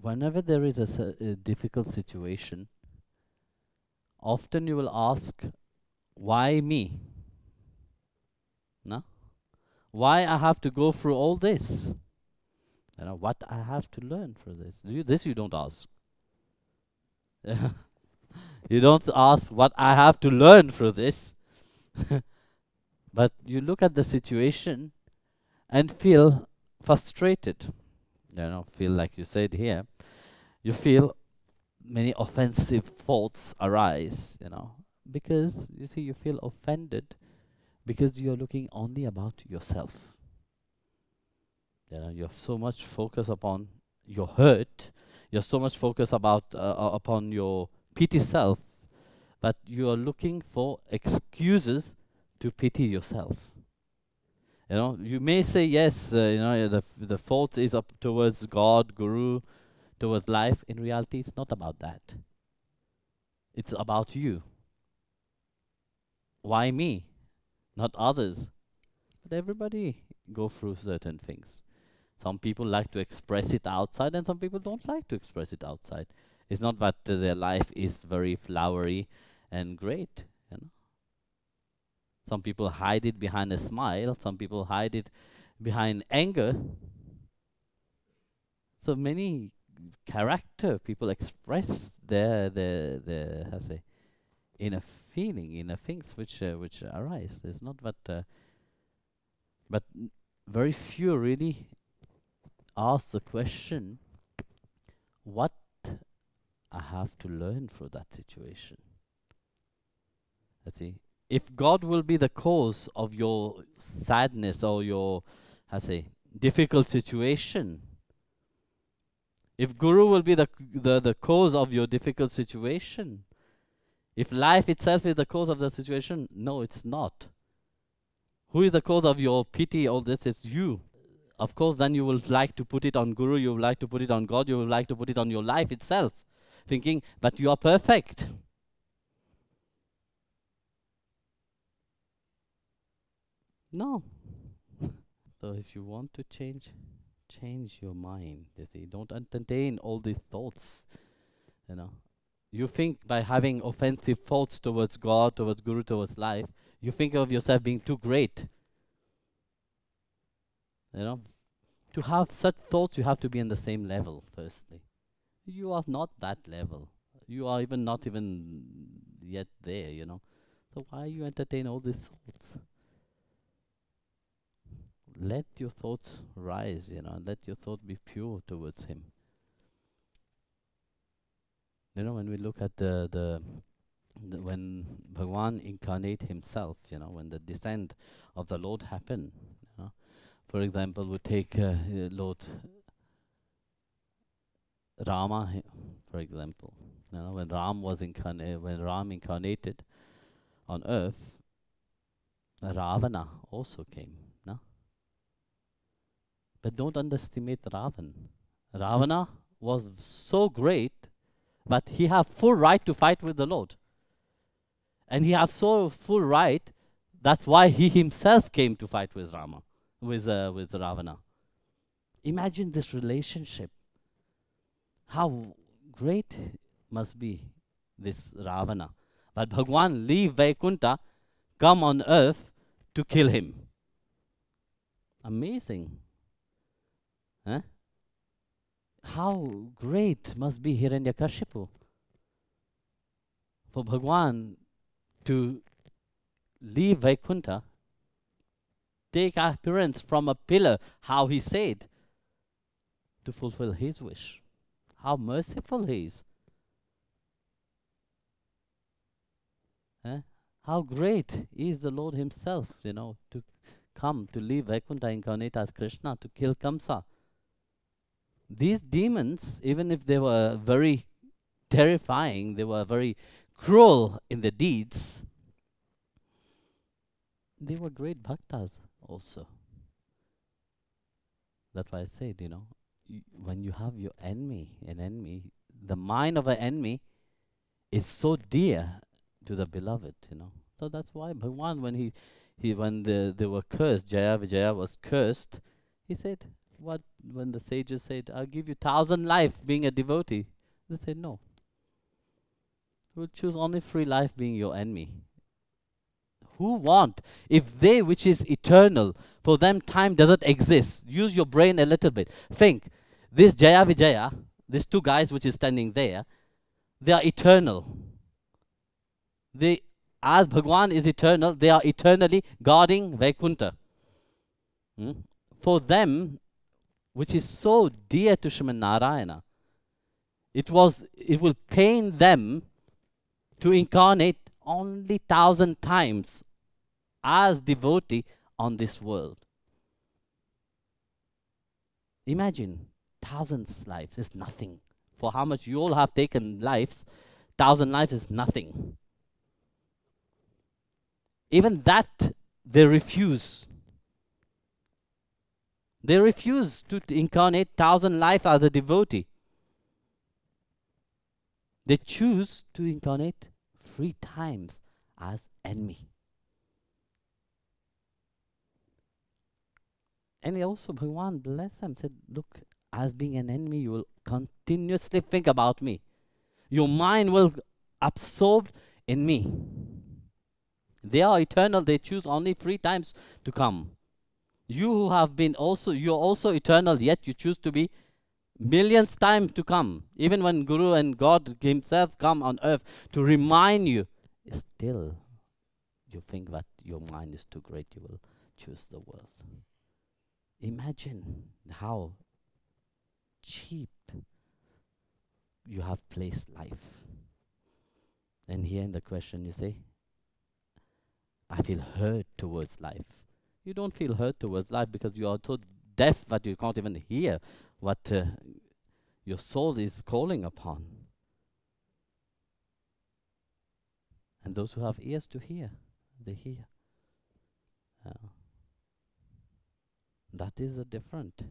whenever there is a difficult situation, often you will ask, why me? No? Why I have to go through all this? You know, what I have to learn for this? This you don't ask. You don't ask what I have to learn for this. But you look at the situation and feel frustrated. You know, feel like you said here. You feel many offensive thoughts arise, you know, because you see, you feel offended because you're looking only about yourself. You know, you're so much focused upon your hurt, you're so much focused about upon your pity self, but you are looking for excuses to pity yourself. You know, you may say yes, you know, the fault is up towards God, Guru, towards life. In reality, it's not about that. It's about you. Why me? Not others. But everybody go through certain things. Some people like to express it outside, and some people don't like to express it outside. It's not that their life is very flowery and great. You know? Some people hide it behind a smile. Some people hide it behind anger. So many character people express their how to say, inner feeling, inner things which arise. It's not that, but very few really ask the question, what I have to learn from that situation. Let's see, if God will be the cause of your sadness or your, how to say, difficult situation. If Guru will be the cause of your difficult situation, if life itself is the cause of the situation, no, it's not. Who is the cause of your pity? All this is you. Of course, then you will like to put it on Guru, you will like to put it on God, you will like to put it on your life itself, thinking that you are perfect. No. So if you want to change your mind, you see. Don't entertain all these thoughts, you know. You think by having offensive thoughts towards God, towards Guru, towards life, you think of yourself being too great. You know, to have such thoughts, you have to be in the same level, firstly. You are not that level. You are even not even yet there, you know. So why you entertain all these thoughts? Let your thoughts rise, you know, and let your thought be pure towards Him. You know, when we look at the when Bhagavan incarnate Himself, you know, when the descent of the Lord happened, you know, for example, we take Lord Rama, for example, you know, when Ram incarnated on earth, Ravana also came. But don't underestimate Ravana. Ravana was so great that he had full right to fight with the Lord. And he had so full right, that's why he himself came to fight with Rama, with Ravana. Imagine this relationship. How great must be this Ravana. But Bhagavan leave Vaikuntha, come on earth to kill him. Amazing. How great must be Hiranyakashipu for Bhagavan to leave Vaikuntha, take appearance from a pillar, how he said, to fulfill his wish. How merciful he is. How great is the Lord himself, you know, to come, to leave Vaikuntha, incarnate as Krishna, to kill Kamsa. These demons, even if they were very terrifying, they were very cruel in their deeds, they were great bhaktas also. That's why I said, you know, when you have your enemy, the mind of an enemy is so dear to the beloved, you know. So that's why Bhagavan, when they were cursed, Jaya Vijaya was cursed, he said, What when the sages said, I'll give you 1,000 lives being a devotee, they said no. We'll choose only free life being your enemy. Who want? If they which is eternal, for them time doesn't exist. Use your brain a little bit. Think, this Jaya Vijaya, these two guys which is standing there, they are eternal. They, as Bhagavan is eternal, they are eternally guarding Vaikuntha. For them, which is so dear to Shriman Narayana, it will pain them to incarnate only 1,000 times as devotee on this world. Imagine 1,000 lives is nothing. For how much you all have taken lives, 1,000 lives is nothing. Even that they refuse. They refuse to incarnate 1,000 lives as a devotee. They choose to incarnate 3 times as enemy. And also Bhagavan blessed them, said, look, as being an enemy, you will continuously think about me. Your mind will absorb in me. They are eternal, they choose only 3 times to come. You who have been also, you are also eternal, yet you choose to be millions times to come. Even when Guru and God himself come on earth to remind you, still you think that your mind is too great, you will choose the world. Imagine how cheap you have placed life. And here in the question you say, I feel hurt towards life. You don't feel hurt towards life because you are so deaf that you can't even hear what your soul is calling upon. And those who have ears to hear, they hear. That is a different,